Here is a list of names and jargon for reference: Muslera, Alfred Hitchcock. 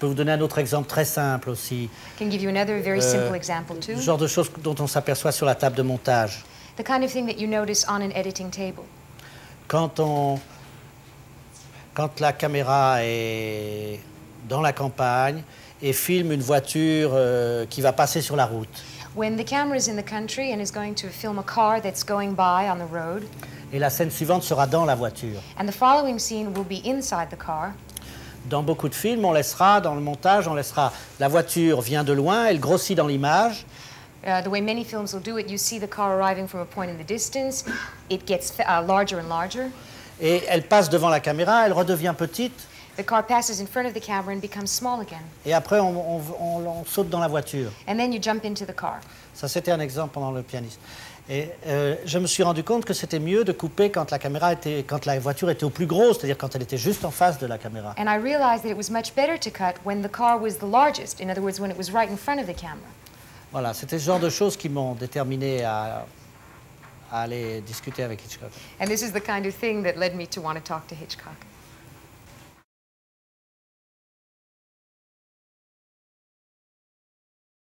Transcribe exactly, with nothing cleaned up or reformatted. peux vous donner un autre exemple très simple aussi. I can give you another very simple example too. Le genre de choses dont on s'aperçoit sur la table de montage. The kind of thing that you notice on an editing table. Quand on, quand la caméra est dans la campagne et filme une voiture euh, qui va passer sur la route. When the camera is in the country and is going to film a car that's going by on the road. Et la scène suivante sera dans la voiture. And the following scene will be inside the car. Dans beaucoup de films, on laissera, dans le montage, on laissera la voiture vient de loin, elle grossit dans l'image. Uh, the way many films will do it, you see the car arriving from a point in the distance, it gets uh, larger and larger. Et elle passe devant la caméra, elle redevient petite. The car passes in front of the camera and becomes small again. Et après, on, on, on, on saute dans la voiture. And then you jump into the car. Ça, c'était un exemple pendant Le Pianiste. Et euh, je me suis rendu compte que c'était mieux de couper quand la caméra était, quand la voiture était au plus gros, c'est-à-dire quand elle était juste en face de la caméra. And I realized that it was much better to cut when the car was the largest. In other words, when it was right in front of the camera. Voilà, c'était ce genre de choses qui m'ont déterminé à, à aller discuter avec Hitchcock. And this is the kind of thing that led me to want to talk to Hitchcock.